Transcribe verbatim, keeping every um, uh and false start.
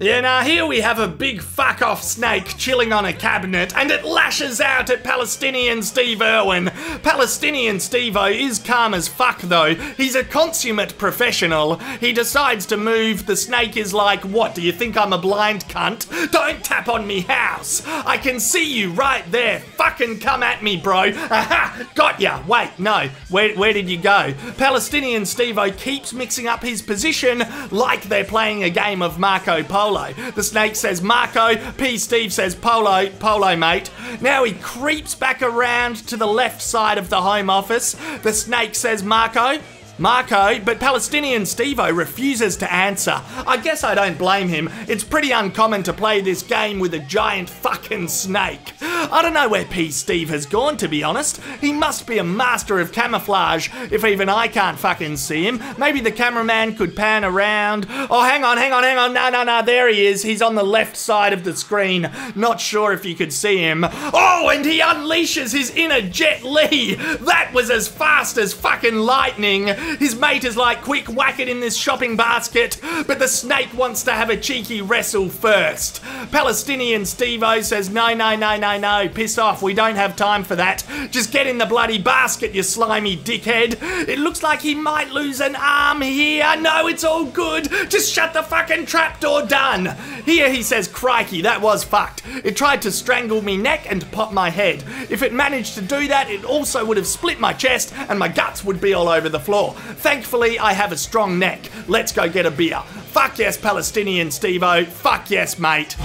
Yeah, now here we have a big fuck-off snake chilling on a cabinet, and it lashes out at Palestinian Steve Irwin. Palestinian Steve-O is calm as fuck, though. He's a consummate professional. He decides to move. The snake is like, what, do you think I'm a blind cunt? Don't tap on me house. I can see you right there. Fucking come at me, bro. Aha! Got ya. Wait, no. Where, where did you go? Palestinian Steve-O keeps mixing up his position like they're playing a game of Marco Polo. The snake says Marco, P Steve says Polo, Polo mate. Now he creeps back around to the left side of the Home Office. The snake says Marco, Marco, but Palestinian Steve-O refuses to answer. I guess I don't blame him. It's pretty uncommon to play this game with a giant fucking snake. I don't know where P Steve has gone, to be honest. He must be a master of camouflage, if even I can't fucking see him. Maybe the cameraman could pan around. Oh, hang on, hang on, hang on. No, no, no, there he is. He's on the left side of the screen. Not sure if you could see him. Oh, and he unleashes his inner Jet Li. That was as fast as fucking lightning. His mate is like, quick, whack it in this shopping basket, but the snake wants to have a cheeky wrestle first. Palestinian Steve-O says, no, no, no, no, no, piss off, we don't have time for that. Just get in the bloody basket, you slimy dickhead. It looks like he might lose an arm here. No, it's all good. Just shut the fucking trapdoor, done. Here he says, crikey, that was fucked. It tried to strangle me neck and pop my head. If it managed to do that, it also would have split my chest and my guts would be all over the floor. Thankfully, I have a strong neck. Let's go get a beer. Fuck yes, Palestinian Steve-O. Fuck yes, mate.